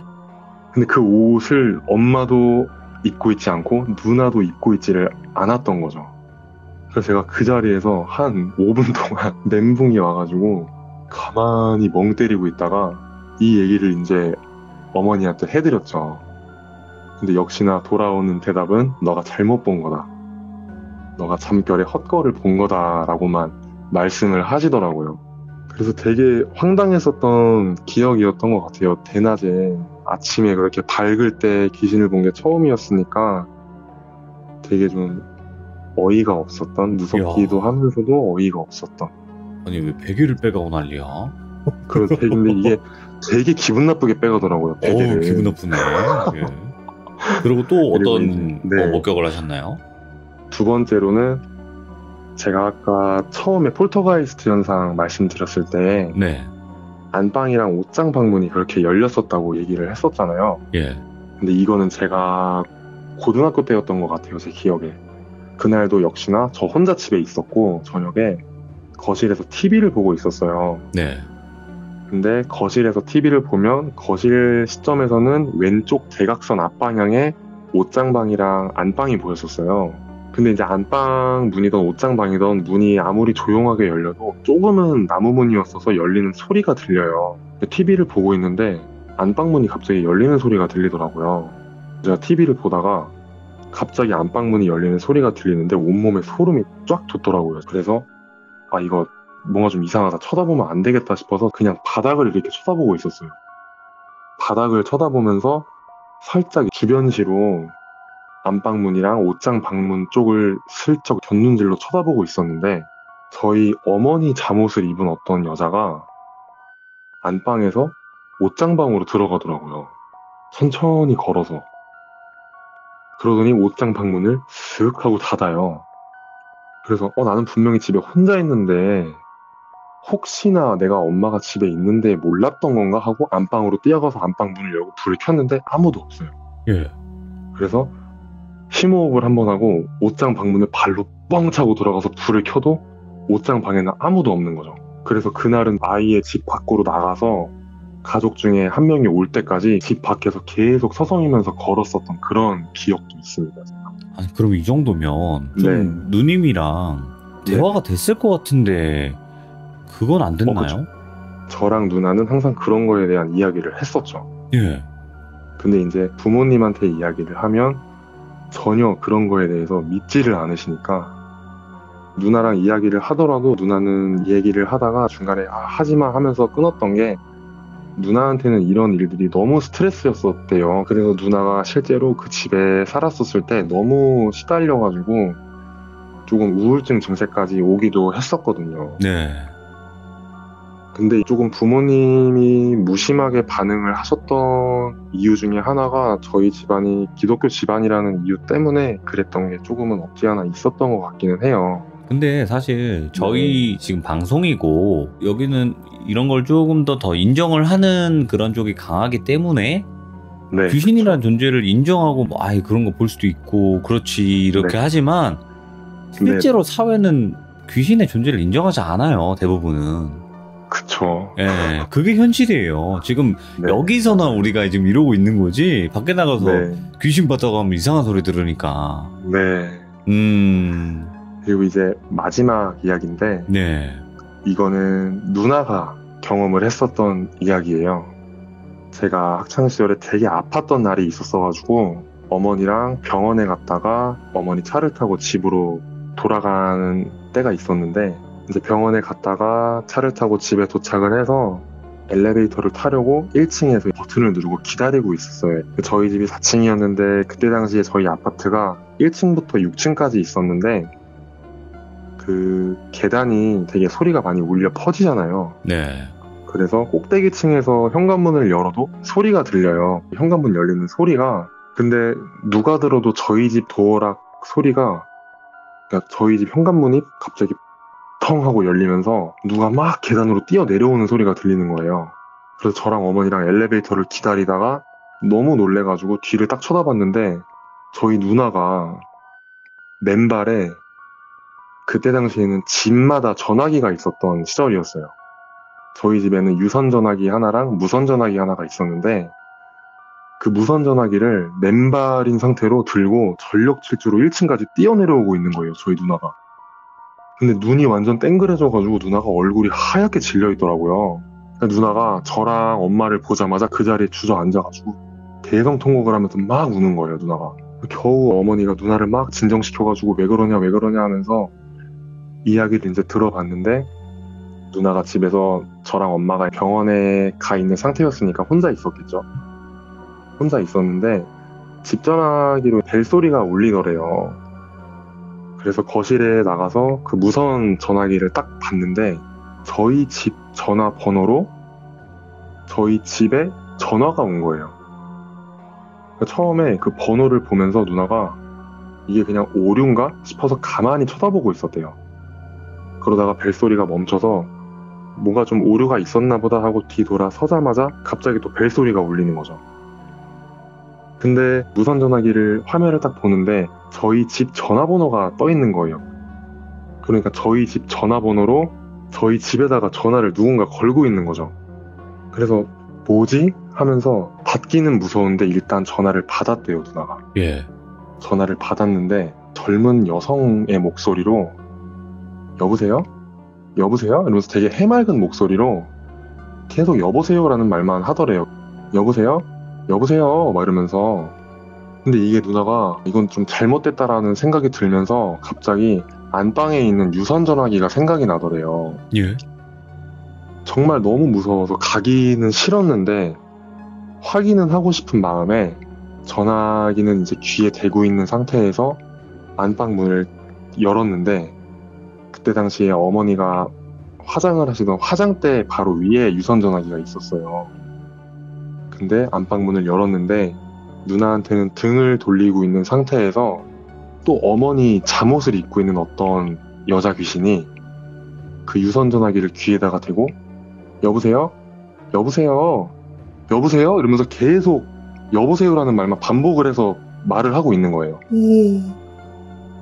근데 그 옷을 엄마도 입고 있지 않고 누나도 입고 있지를 않았던 거죠. 그래서 제가 그 자리에서 한 5분 동안 멘붕이 와가지고 가만히 멍 때리고 있다가 이 얘기를 이제 어머니한테 해드렸죠. 근데 역시나 돌아오는 대답은 너가 잘못 본 거다, 너가 잠결에 헛거를 본 거다라고만 말씀을 하시더라고요. 그래서 되게 황당했었던 기억이었던 것 같아요. 대낮에 아침에 그렇게 밝을 때 귀신을 본 게 처음이었으니까 되게 좀 어이가 없었던, 무섭기도 하면서도 어이가 없었던. 아니 왜 베개를 빼가고 난리야? 그래서 근데 이게 되게 기분 나쁘게 빼가더라고요, 베개를. 기분 나쁘네. 그리고 또 어떤 목격을 하셨나요? 두 번째로는 제가 아까 처음에 폴터가이스트 현상 말씀드렸을 때 안방이랑 옷장 방문이 그렇게 열렸었다고 얘기를 했었잖아요. 근데 이거는 제가 고등학교 때였던 것 같아요, 제 기억에. 그날도 역시나 저 혼자 집에 있었고 저녁에 거실에서 TV를 보고 있었어요. 근데 거실에서 TV를 보면 거실 시점에서는 왼쪽 대각선 앞방향에 옷장방이랑 안방이 보였었어요. 근데 이제 안방 문이든 옷장방이든 문이 아무리 조용하게 열려도 조금은 나무 문이었어서 열리는 소리가 들려요. TV를 보고 있는데 안방 문이 갑자기 열리는 소리가 들리더라고요. 제가 TV를 보다가 갑자기 안방 문이 열리는 소리가 들리는데 온몸에 소름이 쫙 돋더라고요. 그래서 아 이거 뭔가 좀 이상하다, 쳐다보면 안 되겠다 싶어서 그냥 바닥을 이렇게 쳐다보고 있었어요. 바닥을 쳐다보면서 살짝 주변시로 안방문이랑 옷장 방문 쪽을 슬쩍 곁눈질로 쳐다보고 있었는데 저희 어머니 잠옷을 입은 어떤 여자가 안방에서 옷장방으로 들어가더라고요. 천천히 걸어서. 그러더니 옷장 방문을 슥 하고 닫아요. 그래서 나는 분명히 집에 혼자 있는데 혹시나 내가 엄마가 집에 있는데 몰랐던 건가 하고 안방으로 뛰어가서 안방 문을 열고 불을 켰는데 아무도 없어요. 예. 그래서 심호흡을 한번 하고 옷장 방문을 발로 뻥 차고 들어가서 불을 켜도 옷장 방에는 아무도 없는 거죠. 그래서 그날은 아이의 집 밖으로 나가서 가족 중에 한 명이 올 때까지 집 밖에서 계속 서성이면서 걸었었던 그런 기억도 있습니다. 아니, 그럼 이 정도면 좀 네. 누님이랑 대화가 네. 됐을 것 같은데 그건 안 됐나요? 그쵸. 저랑 누나는 항상 그런 거에 대한 이야기를 했었죠. 예. 근데 이제 부모님한테 이야기를 하면 전혀 그런 거에 대해서 믿지를 않으시니까 누나랑 이야기를 하더라도 누나는 얘기를 하다가 중간에 하지마 하면서 끊었던 게 누나한테는 이런 일들이 너무 스트레스였었대요. 그래서 누나가 실제로 그 집에 살았었을 때 너무 시달려가지고 조금 우울증 증세까지 오기도 했었거든요. 네. 근데 조금 부모님이 무심하게 반응을 하셨던 이유 중에 하나가 저희 집안이 기독교 집안이라는 이유 때문에 그랬던 게 조금은 없지 않아 있었던 것 같기는 해요. 근데 사실 저희 지금 방송이고 여기는 이런 걸 조금 더 인정을 하는 그런 쪽이 강하기 때문에 네, 귀신이라는 그렇죠. 존재를 인정하고 뭐 그런 거 볼 수도 있고 그렇지 이렇게 네. 하지만 실제로 네. 사회는 귀신의 존재를 인정하지 않아요. 대부분은. 그쵸. 예, 네, 그게 현실이에요. 지금 네. 여기서나 우리가 지금 이러고 있는 거지 밖에 나가서 네. 귀신 봤다고 하면 이상한 소리 들으니까. 네. 그리고 이제 마지막 이야기인데 네. 이거는 누나가 경험을 했었던 이야기예요. 제가 학창시절에 되게 아팠던 날이 있었어가지고 어머니랑 병원에 갔다가 어머니 차를 타고 집으로 돌아가는 때가 있었는데 이제 병원에 갔다가 차를 타고 집에 도착을 해서 엘리베이터를 타려고 1층에서 버튼을 누르고 기다리고 있었어요. 저희 집이 4층이었는데 그때 당시에 저희 아파트가 1층부터 6층까지 있었는데 그 계단이 되게 소리가 많이 울려 퍼지잖아요. 네. 그래서 꼭대기 층에서 현관문을 열어도 소리가 들려요. 현관문 열리는 소리가. 근데 누가 들어도 저희 집 도어락 소리가, 그러니까 저희 집 현관문이 갑자기 텅 하고 열리면서 누가 막 계단으로 뛰어내려오는 소리가 들리는 거예요. 그래서 저랑 어머니랑 엘리베이터를 기다리다가 너무 놀래가지고 뒤를 딱 쳐다봤는데 저희 누나가 맨발에, 그때 당시에는 집마다 전화기가 있었던 시절이었어요. 저희 집에는 유선 전화기 하나랑 무선 전화기 하나가 있었는데 그 무선 전화기를 맨발인 상태로 들고 전력 질주로 1층까지 뛰어내려오고 있는 거예요, 저희 누나가. 근데 눈이 완전 땡그레져가지고 누나가 얼굴이 하얗게 질려있더라고요. 누나가 저랑 엄마를 보자마자 그 자리에 주저앉아가지고 대성통곡을 하면서 막 우는 거예요, 누나가. 겨우 어머니가 누나를 막 진정시켜가지고 왜 그러냐 하면서 이야기를 이제 들어봤는데 누나가 집에서 저랑 엄마가 병원에 가 있는 상태였으니까 혼자 있었겠죠. 혼자 있었는데 집 전화기로 벨소리가 울리더래요. 그래서 거실에 나가서 그 무선 전화기를 딱 봤는데 저희 집 전화번호로 저희 집에 전화가 온 거예요. 처음에 그 번호를 보면서 누나가 이게 그냥 오류인가 싶어서 가만히 쳐다보고 있었대요. 그러다가 벨소리가 멈춰서 뭔가 좀 오류가 있었나 보다 하고 뒤돌아서자마자 갑자기 또 벨소리가 울리는 거죠. 근데 무선 전화기를 화면을 딱 보는데 저희 집 전화번호가 떠 있는 거예요. 그러니까 저희 집 전화번호로 저희 집에다가 전화를 누군가 걸고 있는 거죠. 그래서 뭐지? 하면서 받기는 무서운데 일단 전화를 받았대요, 누나가. 예. 전화를 받았는데 젊은 여성의 목소리로 여보세요? 여보세요? 이러면서 되게 해맑은 목소리로 계속 여보세요라는 말만 하더래요. 여보세요? 여보세요? 막 이러면서. 근데 이게 누나가 이건 좀 잘못됐다라는 생각이 들면서 갑자기 안방에 있는 유선 전화기가 생각이 나더래요. 예. 정말 너무 무서워서 가기는 싫었는데 확인은 하고 싶은 마음에 전화기는 이제 귀에 대고 있는 상태에서 안방 문을 열었는데, 그때 당시에 어머니가 화장을 하시던 화장대 바로 위에 유선 전화기가 있었어요. 근데 안방 문을 열었는데 누나한테는 등을 돌리고 있는 상태에서 또 어머니 잠옷을 입고 있는 어떤 여자 귀신이 그 유선 전화기를 귀에다가 대고 여보세요? 여보세요? 여보세요? 이러면서 계속 여보세요라는 말만 반복을 해서 말을 하고 있는 거예요.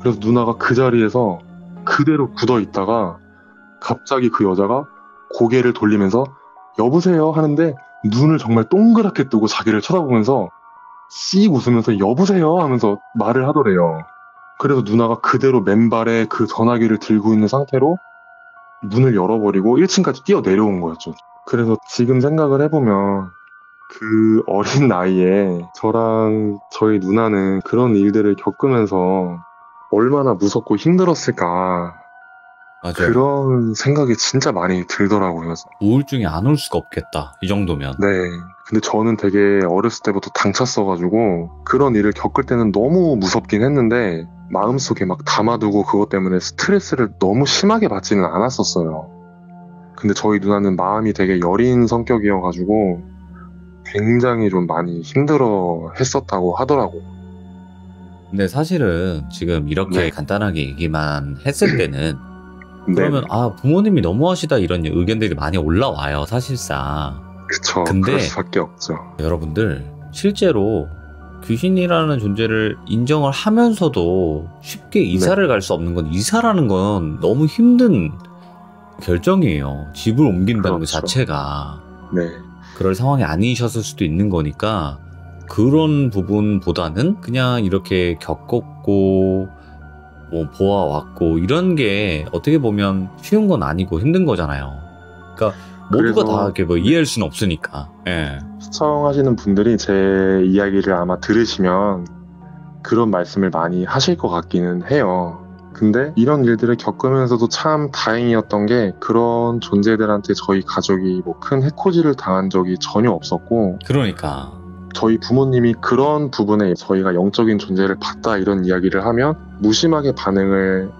그래서 누나가 그 자리에서 그대로 굳어있다가 갑자기 그 여자가 고개를 돌리면서 여보세요? 하는데 눈을 정말 동그랗게 뜨고 자기를 쳐다보면서 씩 웃으면서 여보세요? 하면서 말을 하더래요. 그래서 누나가 그대로 맨발에 그 전화기를 들고 있는 상태로 문을 열어버리고 1층까지 뛰어내려온 거였죠. 그래서 지금 생각을 해보면 그 어린 나이에 저랑 저희 누나는 그런 일들을 겪으면서 얼마나 무섭고 힘들었을까. 맞아요. 그런 생각이 진짜 많이 들더라고요. 우울증이 안 올 수가 없겠다, 이 정도면. 네. 근데 저는 되게 어렸을 때부터 당찼어가지고 그런 일을 겪을 때는 너무 무섭긴 했는데 마음속에 막 담아두고 그것 때문에 스트레스를 너무 심하게 받지는 않았었어요. 근데 저희 누나는 마음이 되게 여린 성격이어가지고 굉장히 좀 많이 힘들어 했었다고 하더라고요. 근데 사실은 지금 이렇게 네. 간단하게 얘기만 했을 때는 그러면 네. 아 부모님이 너무하시다 이런 의견들이 많이 올라와요 사실상. 그쵸. 근데 그럴 수밖에 없죠. 여러분들 실제로 귀신이라는 존재를 인정을 하면서도 쉽게 이사를 네. 갈 수 없는 건 이사라는 건 너무 힘든 결정이에요. 집을 옮긴다는 그렇죠. 것 자체가. 네. 그럴 상황이 아니셨을 수도 있는 거니까 그런 부분보다는 그냥 이렇게 겪었고 뭐 보아왔고 이런 게 어떻게 보면 쉬운 건 아니고 힘든 거잖아요. 그러니까 모두가 다 이렇게 뭐 이해할 수는 없으니까. 예. 시청하시는 분들이 제 이야기를 아마 들으시면 그런 말씀을 많이 하실 것 같기는 해요. 근데 이런 일들을 겪으면서도 참 다행이었던 게 그런 존재들한테 저희 가족이 뭐 큰 해코지를 당한 적이 전혀 없었고. 그러니까 저희 부모님이 그런 부분에 저희가 영적인 존재를 봤다 이런 이야기를 하면 무심하게 반응을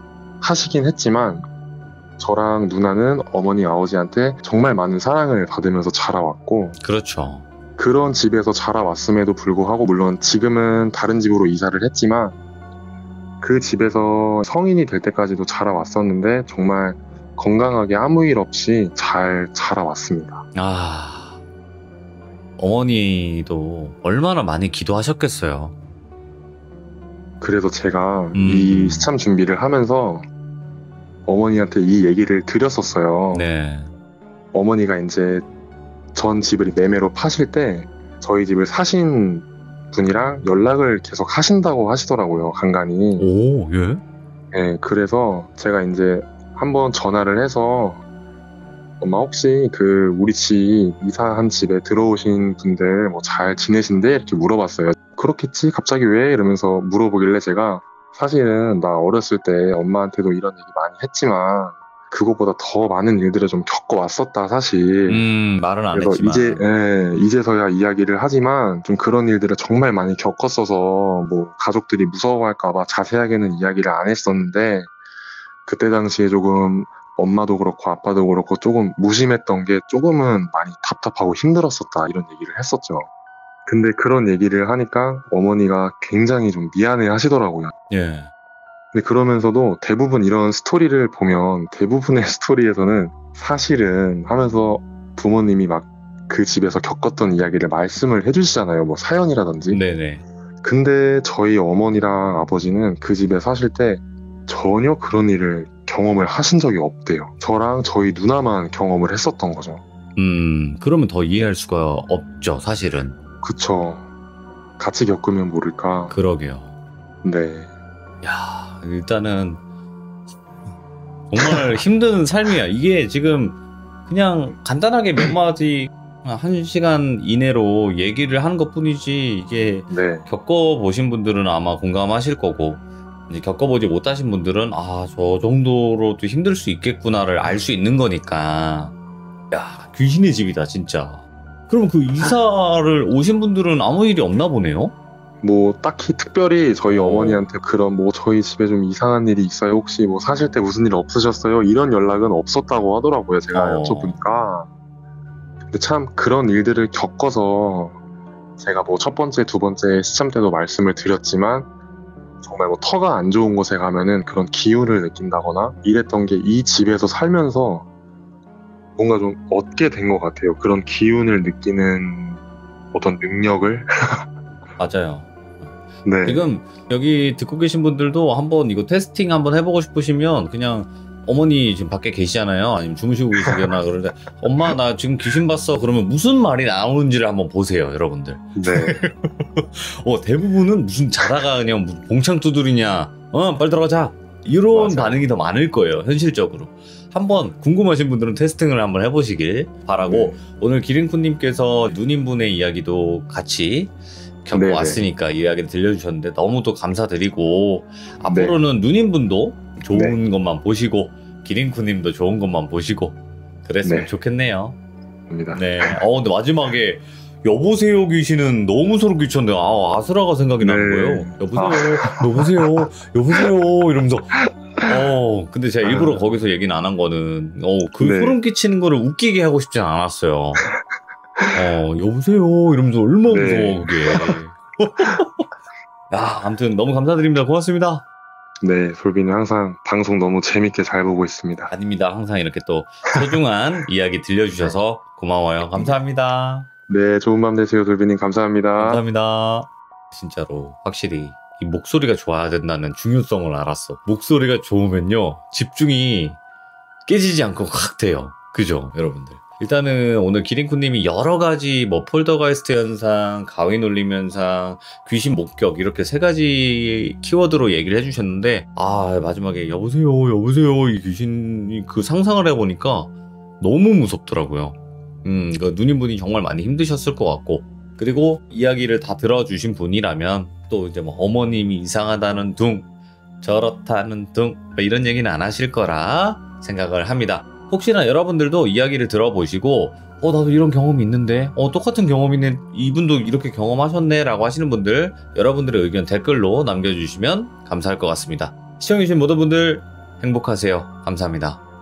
하시긴 했지만 저랑 누나는 어머니 아버지한테 정말 많은 사랑을 받으면서 자라왔고. 그렇죠. 그런 집에서 자라왔음에도 불구하고 물론 지금은 다른 집으로 이사를 했지만 그 집에서 성인이 될 때까지도 자라왔었는데 정말 건강하게 아무 일 없이 잘 자라왔습니다. 아, 어머니도 얼마나 많이 기도하셨겠어요. 그래서 제가 이 시참 준비를 하면서 어머니한테 이 얘기를 드렸었어요. 네. 어머니가 이제 전 집을 매매로 파실 때 저희 집을 사신 분이랑 연락을 계속 하신다고 하시더라고요. 간간히. 오, 예? 네, 그래서 제가 이제 한번 전화를 해서 엄마 혹시 그 우리 집 이사한 집에 들어오신 분들 뭐 잘 지내신데? 이렇게 물어봤어요. 그렇겠지? 갑자기 왜? 이러면서 물어보길래 제가 사실은 나 어렸을 때 엄마한테도 이런 얘기 많이 했지만 그것보다 더 많은 일들을 좀 겪어왔었다 사실. 말은 안 그래서 했지만. 이제서야 이야기를 하지만 좀 그런 일들을 정말 많이 겪었어서 뭐 가족들이 무서워할까봐 자세하게는 이야기를 안 했었는데 그때 당시에 조금 엄마도 그렇고 아빠도 그렇고 조금 무심했던 게 조금은 많이 답답하고 힘들었었다 이런 얘기를 했었죠. 근데 그런 얘기를 하니까 어머니가 굉장히 좀 미안해 하시더라고요. 예. 근데 그러면서도 대부분 이런 스토리를 보면 대부분의 스토리에서는 사실은 하면서 부모님이 막 그 집에서 겪었던 이야기를 말씀을 해주시잖아요. 뭐 사연이라든지. 네네. 근데 저희 어머니랑 아버지는 그 집에 사실 때 전혀 그런 일을 경험을 하신 적이 없대요. 저랑 저희 누나만 경험을 했었던 거죠. 그러면 더 이해할 수가 없죠, 사실은. 그쵸. 같이 겪으면 모를까. 그러게요. 네. 야, 일단은 정말 힘든 삶이야. 이게 지금 그냥 간단하게 몇 마디 한 시간 이내로 얘기를 하는 것뿐이지 이게 네. 겪어보신 분들은 아마 공감하실 거고 이제 겪어보지 못하신 분들은 아, 저 정도로도 힘들 수 있겠구나를 알 수 있는 거니까. 야, 귀신의 집이다 진짜. 그럼 그 이사를 오신 분들은 아무 일이 없나 보네요? 뭐 딱히 특별히 저희 어머니한테 그런 뭐 저희 집에 좀 이상한 일이 있어요, 혹시 뭐 사실 때 무슨 일 없으셨어요, 이런 연락은 없었다고 하더라고요, 제가 여쭤보니까. 근데 참 그런 일들을 겪어서 제가 뭐 첫 번째, 두 번째 시참 때도 말씀을 드렸지만 정말 뭐 터가 안 좋은 곳에 가면은 그런 기운을 느낀다거나 이랬던 게 이 집에서 살면서 뭔가 좀 얻게 된 것 같아요. 그런 기운을 느끼는 어떤 능력을. 맞아요. 네. 지금 여기 듣고 계신 분들도 한번 이거 테스팅 한번 해보고 싶으시면 그냥 어머니 지금 밖에 계시잖아요. 아니면 주무시고 계시거나 그러는데 엄마 나 지금 귀신 봤어 그러면 무슨 말이 나오는지를 한번 보세요, 여러분들. 네. 대부분은 무슨 자다가 그냥 봉창 두드리냐, 빨리 들어가자, 이런 맞아요. 반응이 더 많을 거예요, 현실적으로. 한번 궁금하신 분들은 테스팅을 한번 해보시길 바라고, 네. 오늘 기린쿤님께서 누님분의 이야기도 같이 겪고 왔으니까 이야기를 들려주셨는데 너무도 감사드리고, 앞으로는 누님분도 좋은 것만 보시고 기린쿤님도 좋은 것만 보시고 그랬으면 좋겠네요. 감사합니다. 네. 근데 마지막에 여보세요 귀신은 너무 소름 끼쳤는데 아수라가 생각이 나는 거예요. 여보세요, 여보세요, 여보세요 이러면서. 근데 제가 일부러 거기서 얘기는 안 한 거는 그 소름 끼치는 거를 웃기게 하고 싶진 않았어요. 여보세요 이러면서 얼마나 무서워 그게. 야, 아무튼 너무 감사드립니다. 고맙습니다. 네, 솔빈이 항상 방송 너무 재밌게 잘 보고 있습니다. 아닙니다. 항상 이렇게 또 소중한 이야기 들려주셔서 고마워요. 감사합니다. 네, 좋은 밤 되세요, 솔빈님. 감사합니다. 감사합니다. 진짜로 확실히 이 목소리가 좋아야 된다는 중요성을 알았어. 목소리가 좋으면요, 집중이 깨지지 않고 확 돼요. 그죠, 여러분들? 일단은 오늘 기린쿤님이 여러가지 뭐 폴더가이스트 현상, 가위놀림 현상, 귀신 목격 이렇게 세 가지 키워드로 얘기를 해주셨는데, 마지막에 여보세요, 여보세요 이 귀신 그 상상을 해보니까 너무 무섭더라고요. 그 누님분이 정말 많이 힘드셨을 것 같고, 그리고 이야기를 다 들어주신 분이라면 또 이제 뭐 어머님이 이상하다는 둥 저렇다는 둥 이런 얘기는 안 하실 거라 생각을 합니다. 혹시나 여러분들도 이야기를 들어보시고 나도 이런 경험이 있는데, 똑같은 경험이네, 이분도 이렇게 경험하셨네 라고 하시는 분들, 여러분들의 의견 댓글로 남겨주시면 감사할 것 같습니다. 시청해주신 모든 분들 행복하세요. 감사합니다.